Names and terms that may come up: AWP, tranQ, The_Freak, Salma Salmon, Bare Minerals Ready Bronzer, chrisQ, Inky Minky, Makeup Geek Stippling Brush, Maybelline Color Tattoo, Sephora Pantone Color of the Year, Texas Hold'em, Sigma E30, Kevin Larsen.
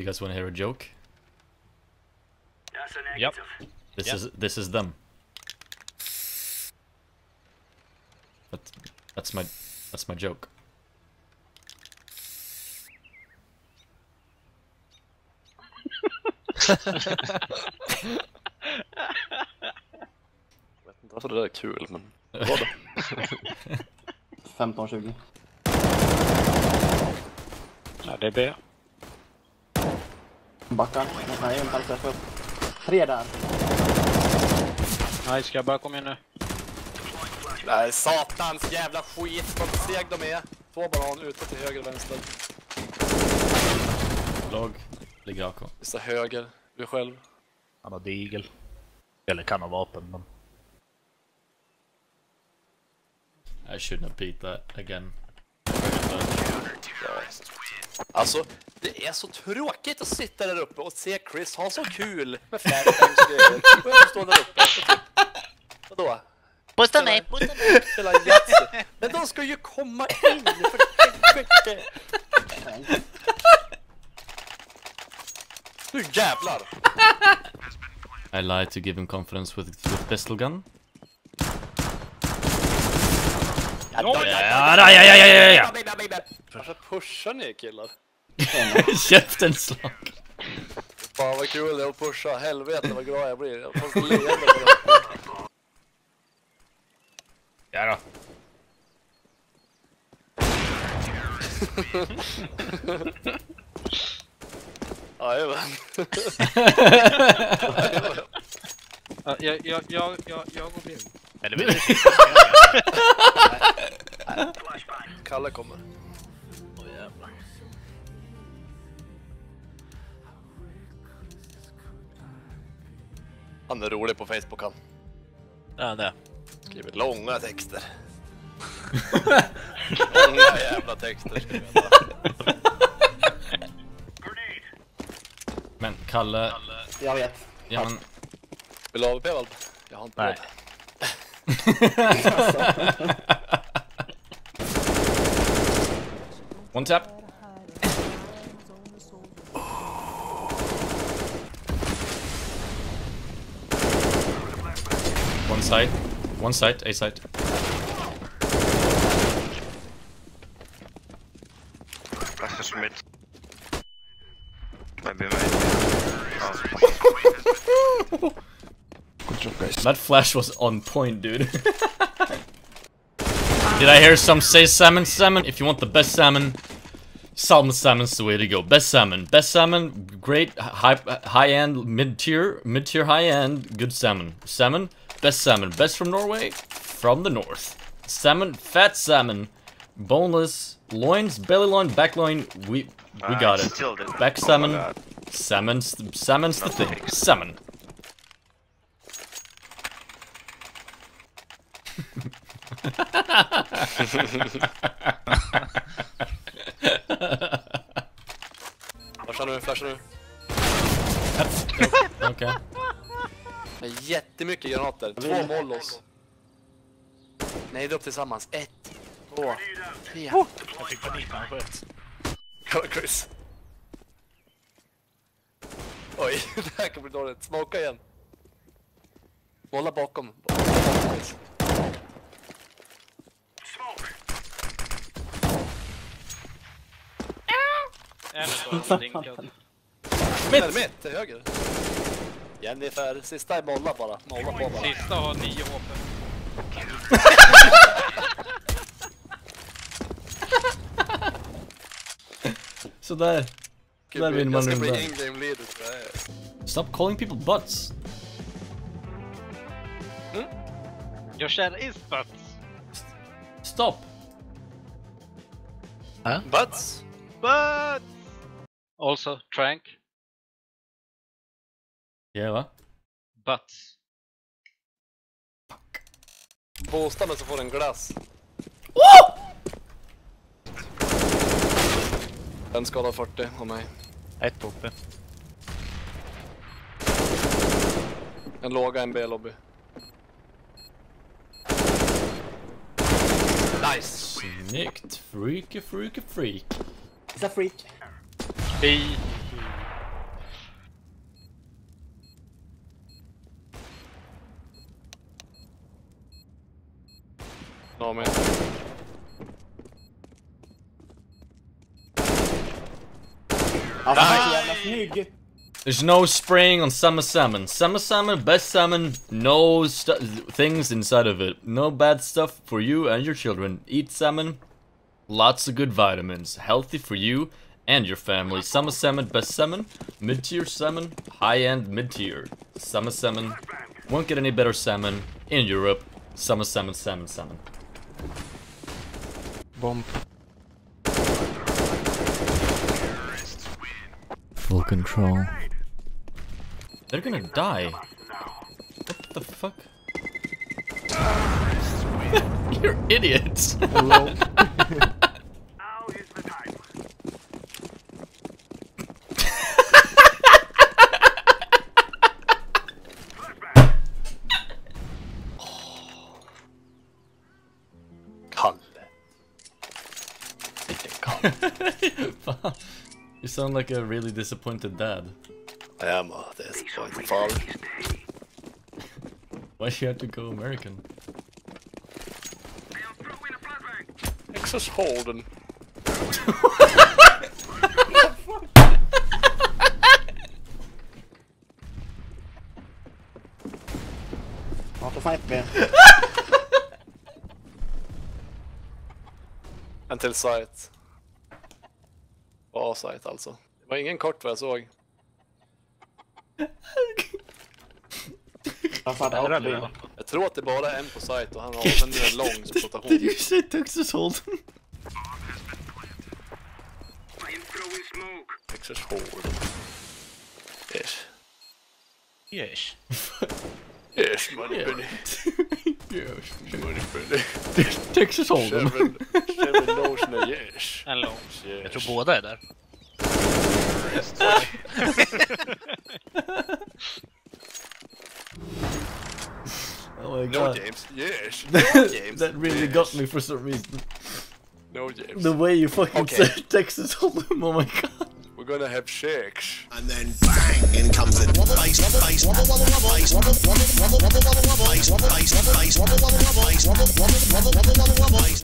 You guys want to hear a joke? That's a negative. Yep. This is them. That's my joke. Jag vet inte varför det där är kul, men vad då? 15-20. Ja, det är B. Backar. Nej, en halvträff upp. 3 där. Nej, ska jag bara komma in nu? Nej, satans jävla skit. Vad seg de är. 2 banan ute till höger och vänster. Låg. Ligger AK. Vissa höger. Du själv. Han har digel. Eller kan ha vapen, men... I shouldn't repeat that again. Alltså, det är så tråkigt att sitta där uppe och se Chris ha så kul med färgfärgs grejer. Och jag står där uppe. Vadå? Pusta mig, pusta mig. Men de ska ju komma in för... Du jävlar! I lied to give him confidence with pistol gun. Ja. Varför pushar ni, killar? Käften slag. Fan vad kul det är att pusha, helvete vad glad jag blir. Jag får leende på det. Ja då. Jag går in. Eller vill du? Kalle kommer. Åh jävlar. Han är rolig på Facebook, han. Ja, det. Skriver långa texter. Långa jävla texter skriver han. Men Kalle... Jag vet. Ja, men... Vill du ha AWP, Valp? Jag har inte råd. One tap. One side, A side. Back to mid. Maybe mid. Good job, guys. That flash was on point, dude. Did I hear some say salmon? Salmon, if you want the best salmon, Salma Salmon's the way to go. Best salmon, great, high-end, mid-tier, high-end, good salmon. Salmon, best from Norway, from the north. Salmon, fat salmon, boneless, loins, belly loin, back loin, we got it. Back salmon. Oh, Salmon's the thing. Salmon. Flashar nu. Okej. Jättemycket granater. 2 mollos. Nej, det är upp tillsammans. 1, 2, 3. Jag fick panik på ett. Chris. Oj, det här kan bli dåligt. Smoka igen. Bolla bakom. Mitt till höger. Jennifer, sista är bolla bara. Sista har 9 HP. Sådär. Jag ska bli in-game leader. Stop calling people butts. Mm? Your share is butts. Stop. Huh? Butts. Butts. Also tranq. Yeah, va? Butts. Fuck. Påsta mig så får en glass. Woo! Den skadar 40 av mig. Ett uppe. En låga, en B-lobby. Nice! Snyggt! Freaky! Freak! It's a freak! B! moment. Nice. There's no spraying on Salma Salmon. Salma Salmon, best salmon, no things inside of it. No bad stuff for you and your children. Eat salmon, lots of good vitamins. Healthy for you and your family. Salma Salmon, best salmon, mid-tier salmon, high-end mid-tier. Salma Salmon, won't get any better salmon in Europe. Salma Salmon, salmon, salmon. Bomb. Full control. They're gonna die. What the fuck? You're idiots. Hello. Now is the time. Kalle. You sound like a really disappointed dad. I am a disappointed father. Why'd you have to go American? Texas Hold'em. What the fuck, man? Until sight. På A-site alltså. Det var ingen kort vad jag såg. Jag tror att det bara är en på site och han har en lång rotation. Did you say Texas Hold'em? Texas Hold'em. Yes. Yes. Yes, money penny. Yes, money penny. Texas Hold'em. Kevin Larsen är yes. En lång. Yes. Jag tror båda är där. Oh my god. No James, yes. No James. That really yes. Got me for some reason. No James. The way you fucking okay. Said Texas Hold'em, oh my god. We're gonna have shakes. And then bang, in comes the bass.